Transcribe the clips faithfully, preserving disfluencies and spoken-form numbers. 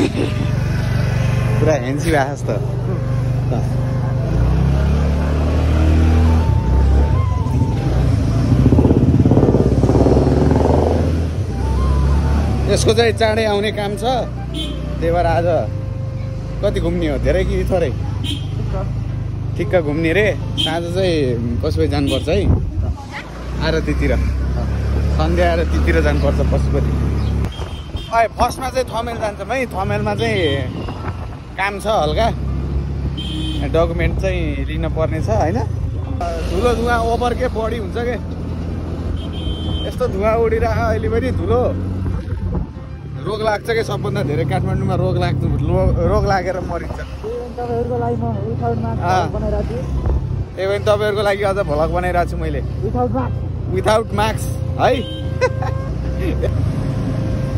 पुरा हेन्सी भएको छ त। यसको चाहिँ चाँडै आउने काम छ, त्यही भएर आज कति घुम्ने हो, धेरै कि थोरै? ठिक्क घुम्ने रे। साँझ चाहिँ कसरी जानुपर्छ है? आरतीतिर, सन्ध्या आरतीतिर जानुपर्छ पशुपति। अरे फर्स्टमा चाहिँ थमेल जान्छौँ है। थमेलमा चाहिँ काम छ हल्का, डकुमेन्ट चाहिँ लिन पर्ने छ होइन। धुलो धुवा ओभर के बडी हुन्छ के, यस्तो धुवा उडिरहेको अहिले पनि। धुलो रोग लाग्छ कि सबभन्दा धेरै काठमाडौँमा रोग लाग्छ, रोग लागेर मरिन्छ। त्यही भएर तपाईँहरूको लागि अझ भ्लग बनाइरहेको छु मैले, विदाउट मास्क है।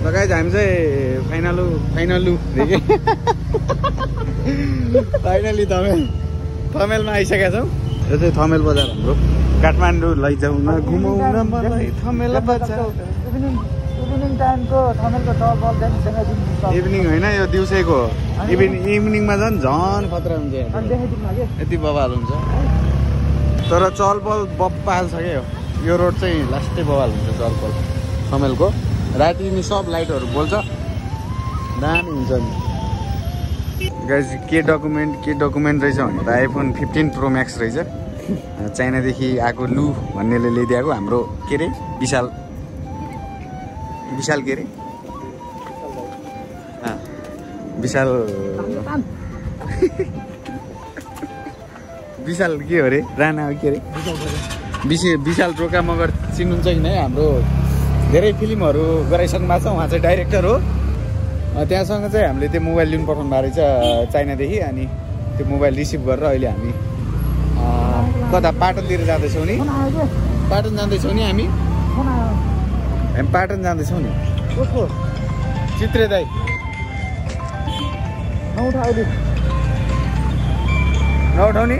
लगाइज हामी चाहिँ फाइनलु फाइनलु देखेँ फाइनली थमेल थमेलमा आइसकेका छौँ। यो चाहिँ थमेल बजार हाम्रो, काठमाडौँ लैजाउँ न घुमाउन मलाई थमेल बजार। इभिनिङ टाइमको थमेलको टबल देख्छ इभिनिङ होइन, यो दिउँसैको हो। इभिनिङ इभिनिङमा झन् झन् खतरा हुन्छ, यति बवाल हुन्छ। तर चलबल बब्बाल छ क्या, यो रोड चाहिँ लास्टै बवाल हुन्छ चलबल थमेलको। राति नि सब लाइटहरू बोल्छ, दामी हुन्छ नि। गाइज के डकुमेन्ट के डकुमेन्ट रहेछ भने त आइफोन फिफ्टिन प्रो म्याक्स रहेछ। चाइनादेखि आएको लु भन्नेले ल्याइदिएको हाम्रो के अरे विशाल, विशाल के अरे विशाल विशाल के हो अरे राणा के अरे विशे विशाल रोका मगर चिन्नुहुन्छ कि नै? हाम्रो धेरै फिल्महरू गराइसक्नु भएको छ, उहाँ चाहिँ डाइरेक्टर हो। त्यहाँसँग चाहिँ हामीले त्यो मोबाइल लिनु पठाउनु भएको रहेछ चाइनादेखि। अनि त्यो मोबाइल रिसिभ गरेर अहिले हामी कता पाटनतिर जाँदैछौँ नि, पाटन जाँदैछौँ नि हामी हामी पाटन जाँदैछौँ नि। ओहो चित्रे दाई नउठाउने?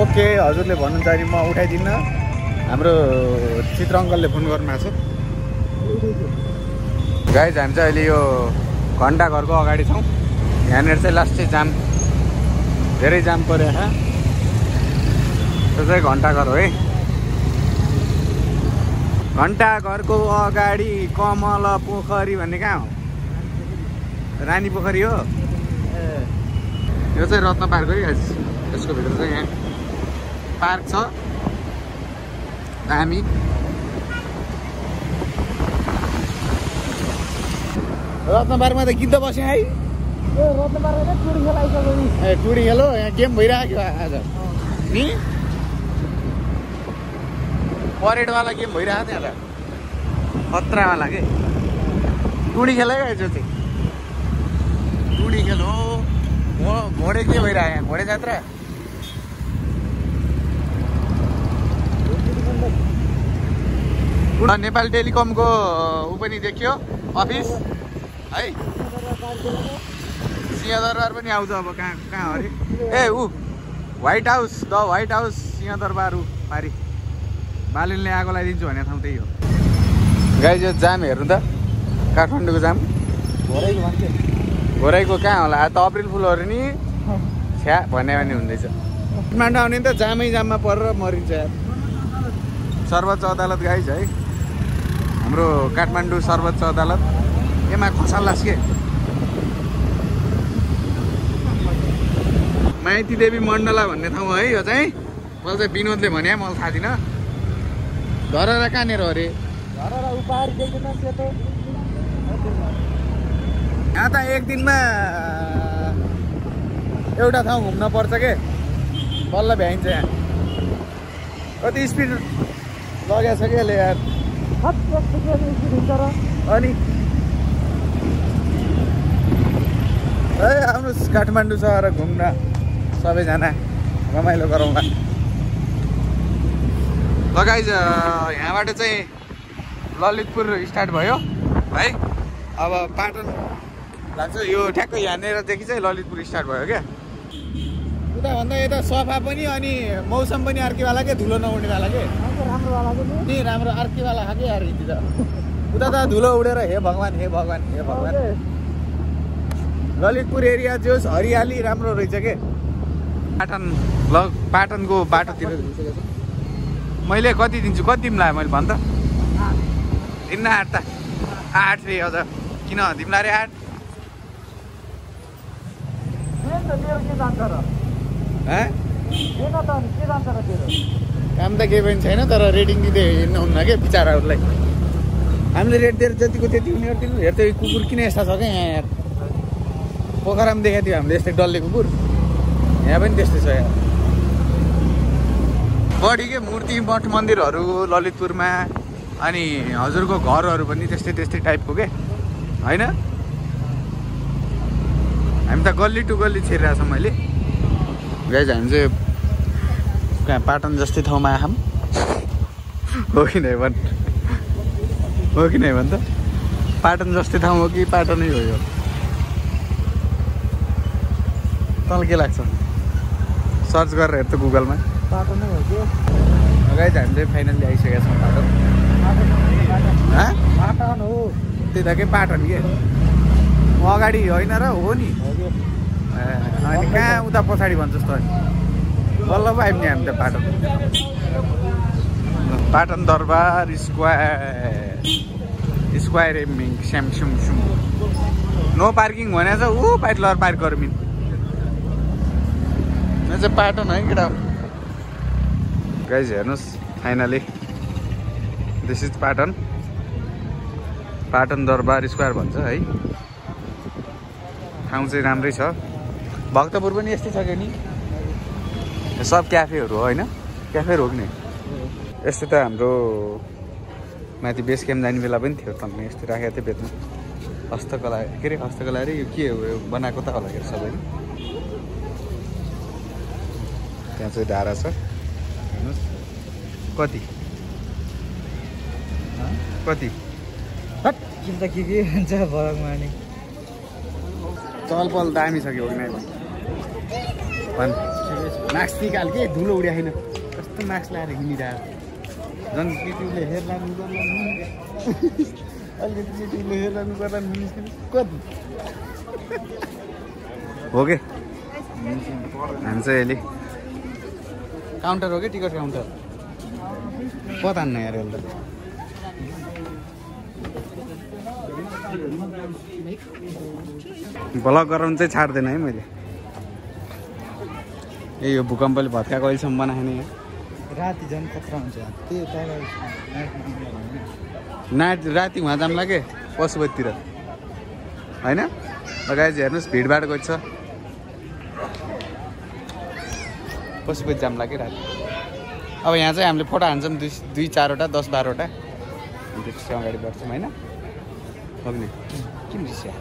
ओके हजुरले भन्नुहुन्छ भने म उठाइदिन्न। हाम्रो चित्र अङ्कलले फोन गर्नुभएको छ। गाइज हामी चाहिँ अहिले यो घन्टा घरको अगाडि छौँ। यहाँनिर चाहिँ लास्टै जाम, धेरै जाम पऱ्यो। त्यो चाहिँ घन्टा घर हो है। घन्टा घरको अगाडि कमल पोखरी भन्ने कहाँ हो? रानी पोखरी हो। यो चाहिँ रत्न पार्क हो है। यसको भित्र चाहिँ यहाँ पार्क छ। हामी रत्न पार्कमा त गिद्ध बस्यौँ है। रत्न पार्कमा टुडी खेल आइसक्यो नि? ए टुडी खेल हो, यहाँ गेम भइरहेको आज नि। परेडवाला गेम भइरहेको थियो होला, खतरावाला के टुडी खेलै गयो। जो चाहिँ टुडी खेल हो। घोडे के भइरहेको यहाँ, घोडे जात्रा। नेपाल टेलिकमको ऊ पनि देखियो अफिस है। सिंहदरबार पनि आउँछ अब, कहाँ कहाँ अरे? ए ऊ White House, the White House Singha Durbar. ऊ पारि बालिनले आगो लगाइदिन्छु भनेको ठाउँ त्यही हो। गाई यो जाम हेर्नु त, काठमाडौँको जाम। घोराइको कहाँ होला? त अप्रिल फुलहरू नि छ्या भन्यो भने हुँदैछ। काठमाडौँ आउने त जामै जाममा परेर मरिन्छ यार। सर्वोच्च अदालत गाइज है हाम्रो काठमाडौँ सर्वोच्च अदालत। एमा खसाल्लास् के। माइती देवी मण्डला भन्ने ठाउँ है यो चाहिँ। मलाई चाहिँ विनोदले भने मलाई थाहा थिएन। धरहरा कहाँनिर हो अरे? यहाँ त एक दिनमा एउटा ठाउँ घुम्न पर्छ के, बल्ल भ्याइन्छ। यहाँ कति स्पिड लगेको छ कि यसले यार? अनि है आउनुहोस् काठमाडौँ सहर घुम्न, सबैजना रमाइलो गरौँला। लगाइज यहाँबाट चाहिँ ललितपुर स्टार्ट भयो है। अब पाटन लाग्छ यो ठ्याक्कै। यहाँनिरदेखि चाहिँ ललितपुर स्टार्ट भयो क्या। उताभन्दा यता सफा पनि, अनि मौसम पनि अर्कैवाला के, धुलो नउड्नेवाला के, राम्रो राम्रो अर्कैवाला खाके यार। यति त उता धुलो उडेर हे भगवान हे भगवान हे भगवान ललितपुर एरिया जोस् हरियाली राम्रो रहेछ के। पाटन लग पाटनको बाटोतिर मैले कति दिन्छु कति तिमीलाई मैले भन् त दिन आठ आठ रे अझ किन तिमीलाई रे आठ काम त केही पनि छैन तर रेटिङ दिँदै हिँड्नु हुन्न के बिचाराहरूलाई। हामीले रेट दिएर जतिको त्यति उनीहरू हेर्दै कुकुर किन यस्ता छ क्या यहाँ पोखरामा देखेको थियो हामीले यस्तै डल्ले कुकुर यहाँ पनि त्यस्तै छ। यहाँ बढी के मूर्ति मठ मन्दिरहरू ललितपुरमा अनि हजुरको घरहरू पनि त्यस्तै त्यस्तै टाइपको के होइन। हामी त गल्ली टु गल्ली छिरिरहेको छौँ अहिले गाइज। हामी चाहिँ कहाँ पाटन जस्तै ठाउँमा आम हो कि नै भन् हो कि नै भन् त पाटन जस्तै ठाउँ हो कि पाटनै हो यो। तल के लाग्छ सर्च गरेर हेर त गुगलमा पाटनै हो कि गाइज। हामी चाहिँ फाइनली आइसकेका छौँ पाटन। पाटन हो त्यही त के पाटन के अगाडि होइन र हो नि अनि कहाँ उता पछाडि भन्छस् त बल्ल पायौँ नि हामी त पाटन। पाटन दरबार स्क्वायर स्क्वायर एमिङ स्याम सुम सुम नो पार्किङ भने चाहिँ ऊ पाइटलर पार्क गर्मिन यो चाहिँ पाटन है केटा। गाइज हेर्नुहोस् finally this is Patan. Patan Durbar square भन्छ है। ठाउँ चाहिँ राम्रै छ। भक्तपुर पनि यस्तै छ कि नि सब क्याफेहरू हो होइन क्याफेहरू हो कि नै। यस्तो त हाम्रो माथि बेस क्याम्प जाने बेला पनि थियो तपाईँले यस्तो राखेको थियो बेच्नु हस्तकला के अरे हस्तकला अरे यो के हो बनाएको त होला के अरे सबैले। त्यहाँ चाहिँ धारा छ हेर्नुहोस् कति कति के के हुन्छ भरक मार्ने चलपल दामी छ कि हो कि मास्क निकाल के धुलो उड्या छैन कस्तो मास्क लाएर हिँडिरहेको झन् केटीले हेर्ला अलिकति केटीले हेर्ला गर्दा मुस्किल कति हो के। हामी चाहिँ अहिले काउन्टर हो कि टिकट काउन्टर पता नै यार अहिले भ्लग गराउनु चाहिँ छाड्दैन है मैले। ए यो भूकम्पले भत्काएको अहिलेसम्म बनाएन यहाँ राति झन् खतरा हुन्छ नाट राति उहाँ जाम्ला के पशुपतितिर होइन। गाइज हेर्नुहोस् भिडभाड गएको छ पशुपति जाम्ला के राति। अब यहाँ चाहिँ हामीले फोटो हान्छौँ दुई दुई चारवटा दस बाह्रवटा त्यसपछि अगाडि बढ्छौँ होइन। लग्ने किन रिसिया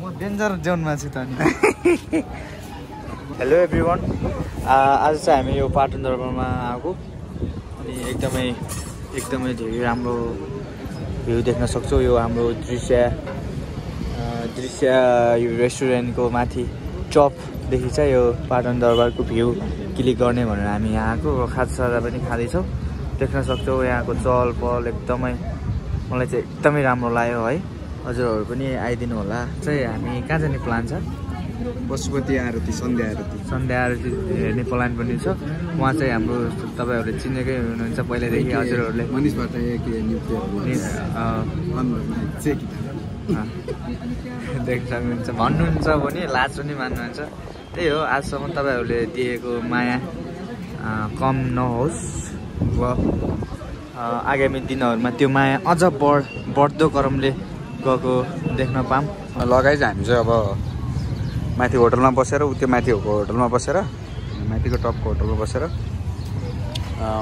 म डेन्जर जोनमा छु त नि। हेलो एभ्रिवान आज चाहिँ हामी यो पाटन दरबारमा आएको अनि एकदमै एकदमै धेरै राम्रो भ्यू देख्न सक्छौँ। यो हाम्रो दृश्य दृश्य यो रेस्टुरेन्टको माथि चपदेखि चाहिँ यो पाटन दरबारको भ्यू क्लिक गर्ने भनेर हामी यहाँ आएको खाजा पनि खाँदैछौँ देख्न सक्छौँ यहाँको चलपल एकदमै मलाई चाहिँ एकदमै राम्रो लाग्यो है। हजुरहरू पनि आइदिनु होला। चाहिँ हामी कहाँ जाने प्लान छ पशुपति आरती सन्ध्या आरती सन्ध्या आरती हेर्ने प्लान पनि छ। उहाँ चाहिँ हाम्रो तपाईँहरूले चिनेकै हुनुहुन्छ पहिल्यैदेखि हजुरहरूले मनिषबाट देख्न सक्नुहुन्छ भन्नुहुन्छ भने लाज पनि मान्नुहुन्छ। त्यही हो आजसम्म तपाईँहरूले दिएको माया कम नहोस् व आगामी दिनहरूमा त्यो माया अझ बढ बढ्दो क्रमले गएको देख्न पाऊँ। लगाइज हामी चाहिँ अब माथि होटलमा बसेर उ त्यो माथिको होटलमा बसेर माथिको टपको होटलमा बसेर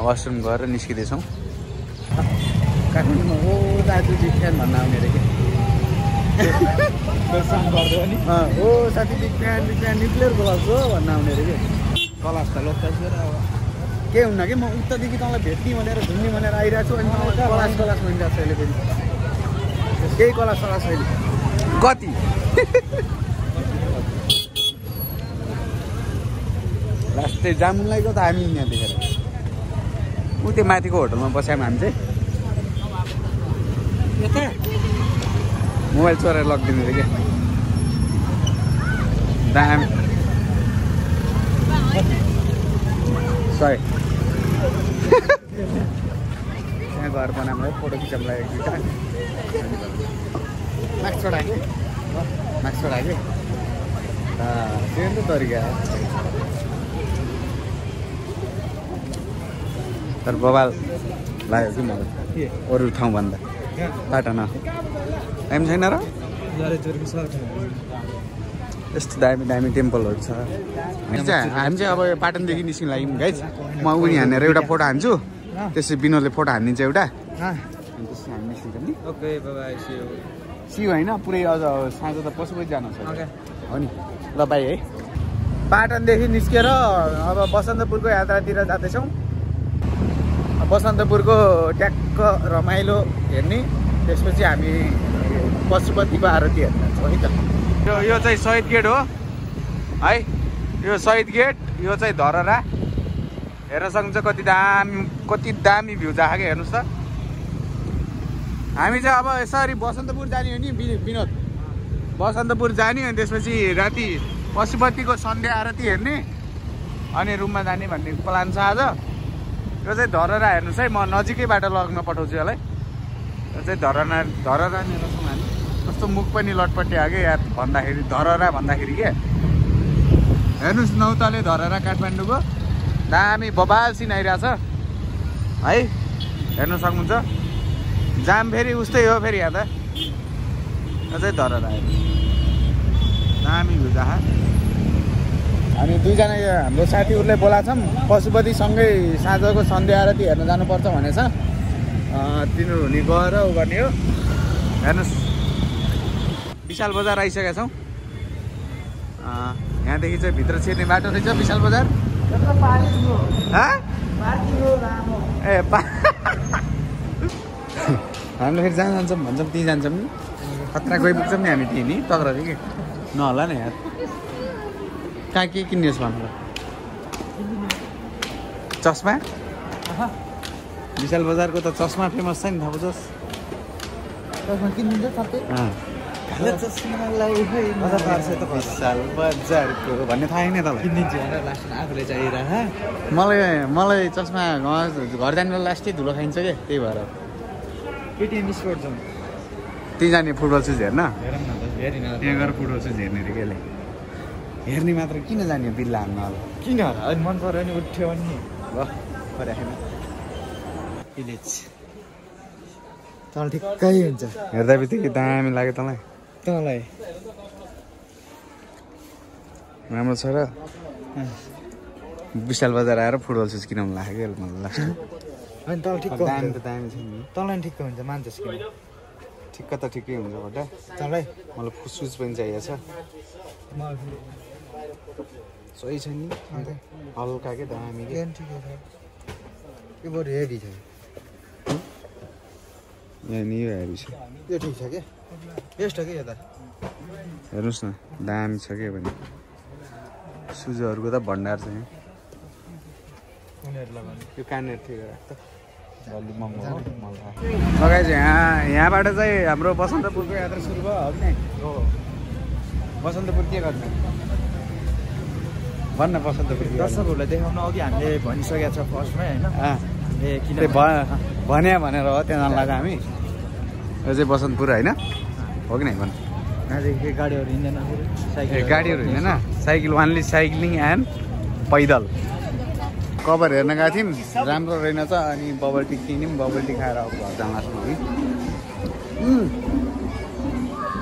वासरुम गएर निस्किँदैछौँ। काठमाडौँमा हो दाजु बिग फ्यान भन्न आउने अरे के साथी big fan big fan nuclear block हो भन्न आउने अरे के कलास त लोकताइसकेर अब के हुन्न कि म उतादेखि तँलाई भेट्ने भनेर घुम्ने भनेर आइरहेको छु अनि कलास कलास भनिरहेको छु अहिले पनि केही कला सला छैन कति। लास्टै जामुन लगाएको त हामी यहाँ देखेर उ त्यो माथिको होटलमा बस्यौँ हामी चाहिँ मोबाइल चोरेर लगिदिनु थियो के दाम सही यहाँ घर बनाएर फोटो खिचाउन लागेको छ माक्स चढायो माक्स चढायो आ सेम तरिका तर बवाल लाग्यो कि मलाई अरु ठाउँ भन्दा पाटना टाइम छैन र यस्तो दामी दामी टेम्पलहरू छ हामी चाहिँ अब पाटनदेखि निस्किन लाग्यौँ गाइज म उनी हानेर एउटा फोटो हान्छु त्यसपछि बिनोदले फोटो हानिदिन्छ एउटा अनि त्यसपछि हामी निस्किन्छ नि okay bye bye see you see you हैन पुरै अझ साँझ त पछि पछि जानु छ हो नि ल बाइ है पाटनदेखि निस्केर अब बसन्तपुरको यात्रातिर जाँदैछौँ बसन्तपुरको ट्याक्क रमाइलो हेर्ने त्यसपछि हामी पशुपतिको आरती हेर्न छौँ है त यो चाहिँ शहीद गेट हो है यो शहीद गेट यो चाहिँ धरहरा हेर्न सक्नुहुन्छ कति दामी कति दामी भ्यू जाएको क्या हेर्नुहोस् त हामी चाहिँ अब यसरी बसन्तपुर जाने हो नि विनोद बसन्तपुर जाने अनि त्यसपछि राति पशुपतिको सन्ध्या आरती हेर्ने अनि रुममा जाने भन्ने प्लान छ आज यो चाहिँ धरहरा हेर्नुहोस् है म नजिकैबाट लग्न पठाउँछु यसलाई यो चाहिँ धरहरा धरहरा हेर्नुहोस् हामी कस्तो मुख पनि लटपट्टि आयो क्या याद भन्दाखेरि धरहरा भन्दाखेरि के हेर्नुहोस् नौतले धरहरा काठमाडौँको दामी बबाल सिन आइरहेछ है हेर्नु सक्नुहुन्छ जाम फेरि उस्तै हो फेरि यहाँ त यो चाहिँ धरहरा दामी भुजा अनि दुईजना हाम्रो साथीहरूले बोलाएको छौँ पशुपतिसँगै साँझको सन्ध्या आरती हेर्न जानुपर्छ भनेछ तिनीहरू हुने गएर उ गर्ने हो हेर्नुहोस् विशाल बजार आइसकेका छौँ यहाँदेखि चाहिँ भित्र छिर्ने बाटो रहेछ विशाल बजार ए हामीले फेरि जहाँ जान्छौँ भन्छौँ त्यहीँ जान्छौँ नि खतरा गइपुग्छौँ नि हामी त्यहीँ नि तग्र कि नहोला नि यहाँ कहाँ के किन्ने भन्नु चस्मा विशाल बजारको त चस्मा फेमस छ नि थाहा बुझोस् चस्मा किनिदिन्छ सबै भन्ने थाहा छैन तलाई मलाई मलाई चस्मा घर जाने लास्टै धुलो खाइन्छ क्या त्यही भएर त्यहीँ जाने फुटबल सुज हेर्न त्यहाँ गएर फुटबल सुज हेर्ने अरे के हेर्ने मात्र किन जाने बिल्ला हाल्न अब किन अनि मन पऱ्यो नि उठ्यो नि ल परेन भिलेज तल ठिक्कै हुन्छ हेर्दा बित्तिकै दामी लाग्यो तँलाई तँलाई राम्रो छ र विशाल बजार आएर फुटबल सुज किन मन लाग्यो मलाई लाग्छ अनि तल ठिक्क दामी त दामी छ नि तँलाई ठिक्क हुन्छ मान्छेस किन ठिक्क त ठिकै हुन्छ बट्टा तँलाई मलाई सुज पनि चाहिएको छ सही छ नि हल्का के दामी हेभी छ यो ठिक छ क्या बेस्ट हो क्या यो त हेर्नुहोस् न दामी छ के भने सुजहरूको त भण्डार छ यो कानेर ठिक राख्छ लगाइ यहाँ यहाँबाट चाहिँ हाम्रो बसन्तपुरको यात्रा सुरु भयो हो कि नै बसन्तपुर के गर्ने भन्न बसन्तपुर दर्शकहरूलाई देखाउन अघि हामीले भनिसकेका छ फर्स्टमै होइन किन भन्या भनेर हो त्यहाँ जान लाग्यो हामी यो चाहिँ बसन्तपुर होइन हो कि नै भन गाडीहरू हिँड्दैन गाडीहरू हिँड्दैन साइकल ओन्ली साइक्लिङ एन्ड पैदल कभर हेर्न गएको थियौँ राम्रो रहेनछ अनि बबल टी किन्यौँ बबल टी खाएर अब घर जान लाग्छौँ हामी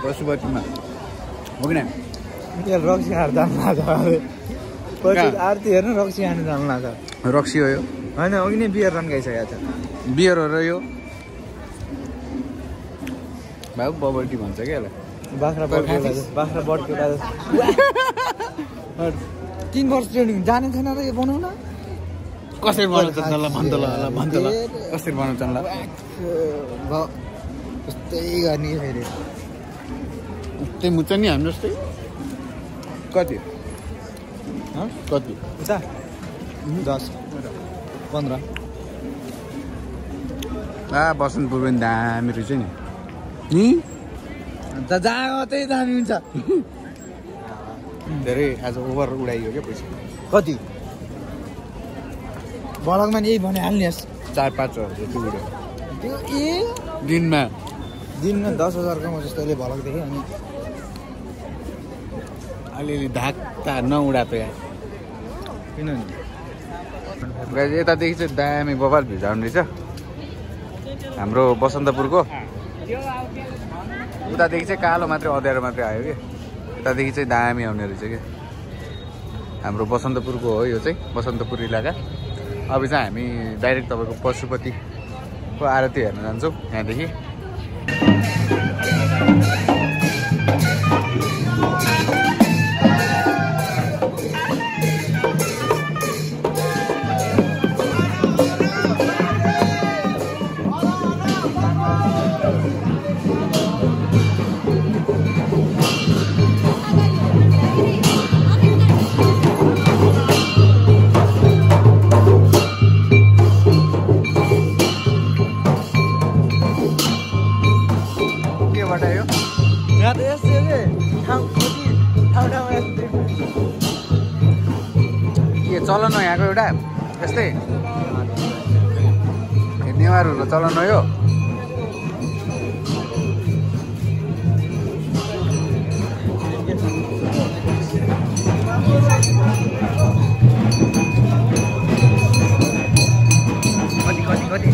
पशुपतिमा हो कि नाम रक्सी खाएर जानु लाग्छ आरती हेर्नु रक्सी खानु जानु लाग्छ रक्सी हो यो होइन अघि नै बियर रन्काइसकेको छ बियरहरू यो भाउ बबल टी भन्छ क्या बाख्रा बाख्रा बटको तिन वर्ष ट्रेनिङ जाने छैन र यो बनाउन कसरी बनाउँछ ल भन्त ल भन्त ल कसरी बनाउँछ ल त्यस्तै गर्ने फेरि त्यही मुच्छ नि हाम्रो जस्तै कति कति दस पन्ध्र आ बसन्तपुर पनि दामी रहेछ नि जागतै दामी हुन्छ धेरै आज ओभर उडाइयो के पैसा कति बलगमा नि यही भने हाल्नुस् चार पाँच हजार जति उड्यो त्यो ए दिनमा दिनमा दस हजार कमाउ जस्तोले भलक देखे अनि अलिअलि धाक्ता नउडा त यार किन नि गाइस यतादेखि चाहिँ दामी बबाल भिजाउनु रहेछ हाम्रो बसन्तपुरको उतादेखि चाहिँ कालो मात्रै अँध्यारो मात्रै आयो के यतादेखि चाहिँ दामी आउने रहेछ के हाम्रो बसन्तपुरको हो यो चाहिँ बसन्तपुर इलाका अब चाहिँ हामी डाइरेक्ट तपाईको पशुपतिको आरती हेर्न जान्छौँ यहाँदेखि चलन हो यहाँको एउटा यस्तै नेवारहरूको चलन हो यो कति कति कति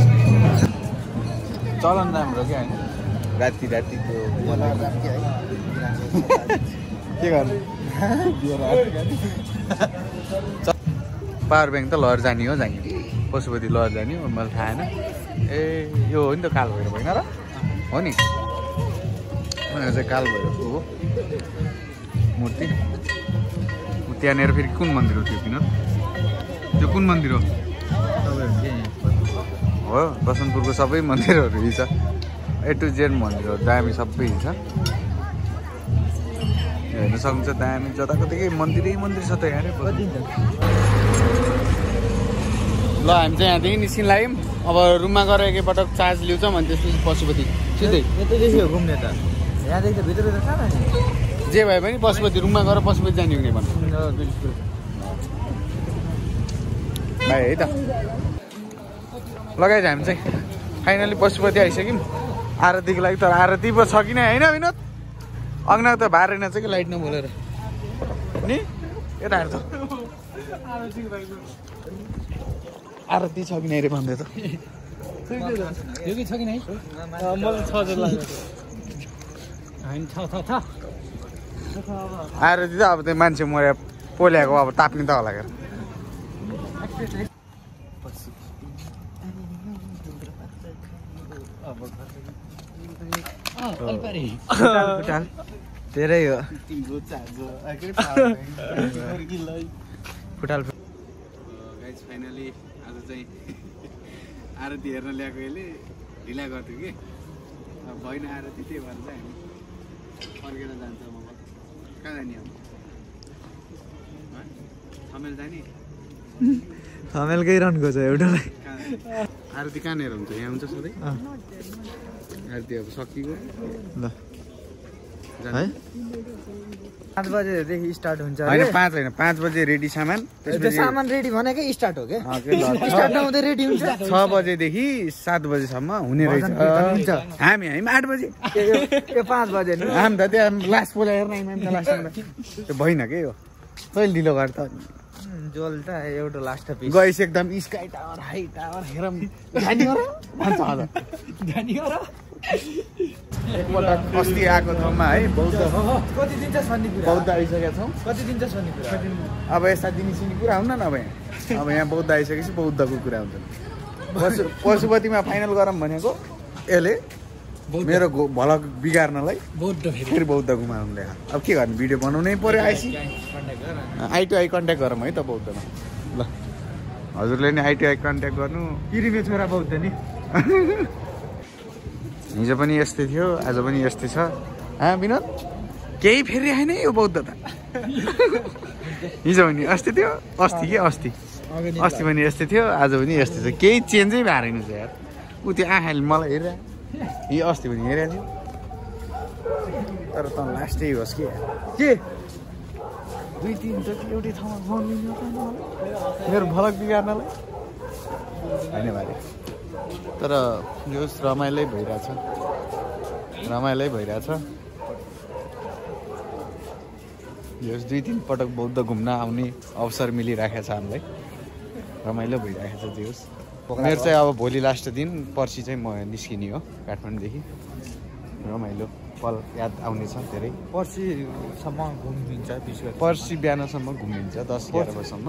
चलन राम्रो के हैन राति राति त्यो मलाई के है के गर्नु पावर ब्याङ्क त लहर जाने हो जाने पशुपति लहर जाने हो मलाई थाहा हैन ए यो हो नि त काल भएर होइन र हो नि मलाई चाहिँ काल भएर हो मूर्ति त्यहाँनिर फेरि कुन मन्दिर हो त्यो किन त्यो कुन मन्दिर हो हो बसन्तपुरको सबै मन्दिरहरू यी छ ए टु जेड मन्दिरहरू दामी सबै छ हेर्न सक्नुहुन्छ दामी जताकतै मन्दिरै मन्दिर छ त यहाँ ल हामी चाहिँ यहाँदेखि निस्किन लाग्यौँ अब रुममा गएर एकपटक चार्ज लिन्छौँ अनि त्यसपछि पशुपति सिधै यतैदेखि हो घुम्ने त यहाँदेखि त भित्र त कहाँ जाने जे भए पनि पशुपति रुममा गएर पशुपति जाने हुने भन्नु भाइ है त लगाइ हामी चाहिँ फाइनली पशुपति आइसक्यौँ आरतीको लागि तर आरती पो सकिने होइन विनोद अङ्गना त भारेन चाहिँ कि लाइट नबोलेर नि यता हेर्छ आरती छ कि नै रे भन्दै त यो कि छ कि नै मलाई छ जस्तो लाग्छ हैन छ छ छ आरती त अब त्यो मान्छे मरे पोल्याको अब ताप्ने त होला के धेरै हो फुटाल गाइस फाइनली आज चाहिँ आरती हेर्न ल्याएको यसले ढिला गर्थ्यो कि अब भएन आरती त्यही भएर चाहिँ हामी फर्केर जान्छ अब कहाँ जाने अब थमेल जाने थमेलकै रन गएको छ एउटालाई आरती कहाँनिर हुन्छ यहाँ हुन्छ सधैँ आरती अब सकियो ल है पाँच बजेदेखि स्टार्ट हुन्छ हैन पाँच हैन पाँच बजे रेडी सामान त्यसपछि सामान रेडी भनेकै स्टार्ट हो के स्टार्ट नहुँदै रेडी हुन्छ छ बजेदेखि सात बजेसम्म हुने रहेछ हामी हामी आठ बजे यो पाँच बजे नि हामी त त्यहाँ लास्ट बोले हेर्न हामी त लास्टमा त्यो भएन के यो तैले ढिलो गर् त जोल त एउटा लास्ट पिस गइस एकदम स्काई टावर हाई टावर हेरम ध्यान गर भन्छ होला ध्यान गर एकपटक अस्ति आएको ठाउँमा है बौद्ध कति दिन चाहिँ सन्नी कुरा बौद्ध आइसकेका छौँ कति दिन चाहिँ सन्नी कुरा अब यस्ता दिनी सिनी कुरा हुन्न न अब यहाँ अब यहाँ बौद्ध आइसकेपछि बौद्धको कुरा हुन्छ पशु पशुपतिमा फाइनल गरौँ भनेको यसले मेरो भलक बिगार्नलाई बौद्ध फेरि बौद्ध घुमाउनुले अब के गर्ने भिडियो बनाउनै पर्यो आइसी आई टु आई कन्ट्याक्ट गरौँ है त बौद्धमा ल हजुरले नि आई टु आई कन्ट्याक्ट गर्नु किरिमे छोरा बौद्ध नि हिजो पनि यस्तै थियो आज पनि यस्तै छ हाँ विनोद केही फेरि आएन यो बौद्ध त हिजो पनि अस्ति थियो अस्ति के अस्ति अस्ति पनि यस्तै थियो आज पनि यस्तै छ केही चेन्जै भएन छ यार ऊ त्यो आँखाले मलाई हेरेर यी अस्ति पनि हेरेको थियो तर त लास्टै होस् के के दुई तीन जति एउटै ठाउँमा बन्दिनु त मेरो भलक बिगार्नलाई हैन भाइ। तर यो रमाइलो भइराछ रमाइलो भइराछ यस दुई तीन पटक बौद्ध घुम्न आउने अवसर मिलिराखेको छ हामीलाई, रमाइलो भइराखेको छ। दियोस् मेरो चाहिँ अब भोलि लास्ट दिन, पर्सि चाहिँ म निस्किने हो काठमाडौँदेखि। रमाइलो पल याद आउने छ धेरै। पर्सिसम्म घुमिन्छ, पर्सि बिहानसम्म घुमिन्छ दस एघार बजीसम्म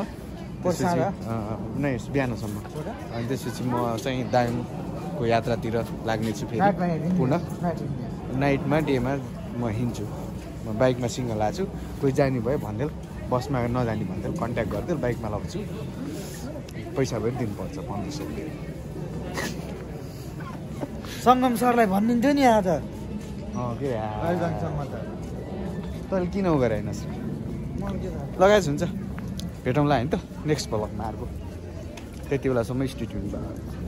नै बिहानसम्म। अनि त्यसपछि म चाहिँ दाङको यात्रातिर लाग्नेछु फेरि पुनः। नाइटमा डेमा म हिँड्छु, म बाइकमा सिङ्गल आएको छु। कोही जाने भयो भन्दै बसमा नजाने भन्दै कन्ट्याक्ट गर्दै बाइकमा लगाउँछु। पैसा पनि दिनुपर्छ पन्ध्र सौ रुपियाँ। सङ्गम सरलाई भनिदिन्थ्यो नि आज के तर किन उ गरे होइन लगाएछ हुन्छ। भेटौँला होइन त नेक्स्ट भ्लगमा अर्को। त्यति बेलासम्म स्टेट युनिभर्स।